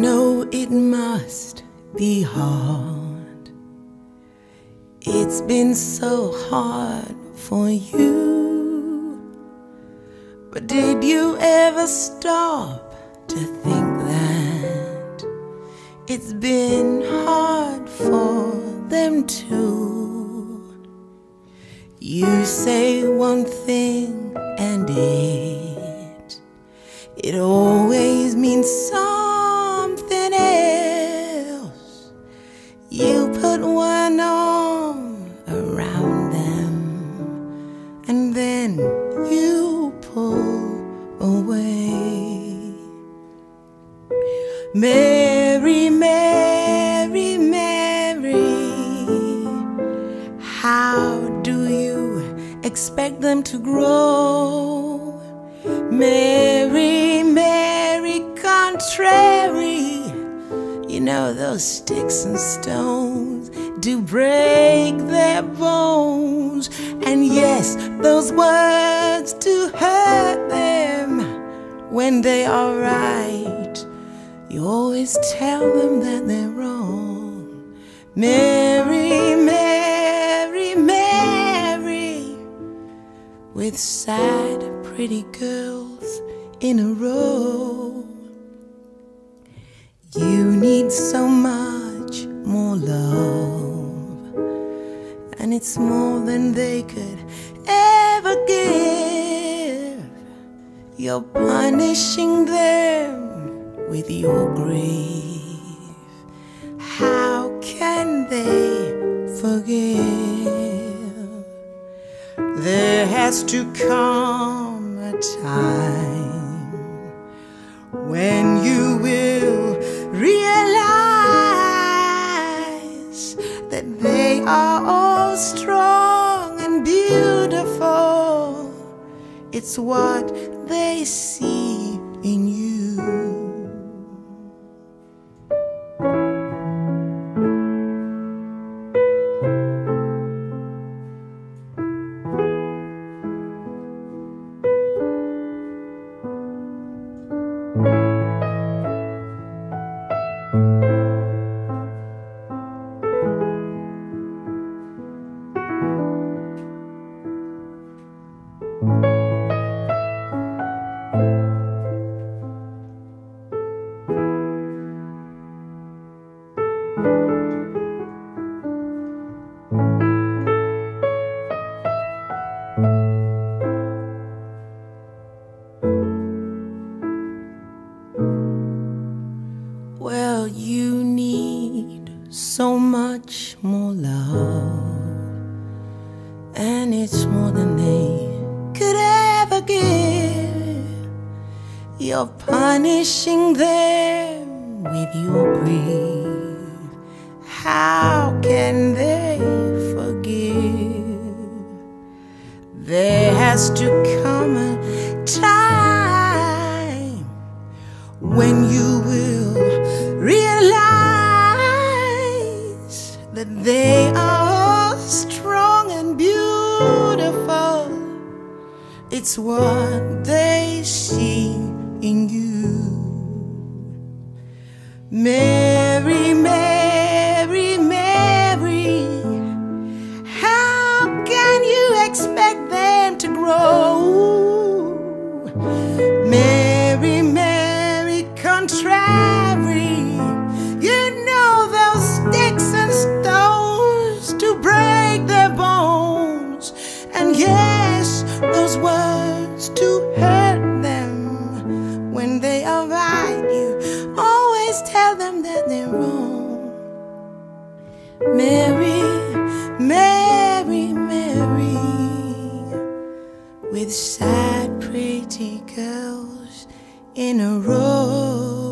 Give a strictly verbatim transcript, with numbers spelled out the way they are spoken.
know it must be hard. It's been so hard for you. But did you ever stop to think that it's been hard for them too? You say one thing and it It always means something else. You put one arm around them and then you pull away. Mary, Mary, Mary, how do you expect them to grow? Mary, Mary, contrary, you know those sticks and stones do break their bones. And yes, those words do hurt them when they are right. You always tell them that they're wrong. Mary, Mary, Mary, with sad pretty girls in a row. You need so much more love, and it's more than they could ever give. You're punishing them with your grief. How can they forgive? There has to come a time when you will realize that they are all strong and beautiful. It's what they see in you. Well, you need so much more love, and it's more than they could ever give. You're punishing them with your grief. How can they forgive? There has to come a time when you will realize that they are all strong and beautiful. It's what they see in you. Mary, Mary, Mary, how can you expect them to grow? Mary, Mary, contrary, words to hurt them when they are right. You always tell them that they're wrong. Mary, Mary, Mary, with sad pretty girls in a row.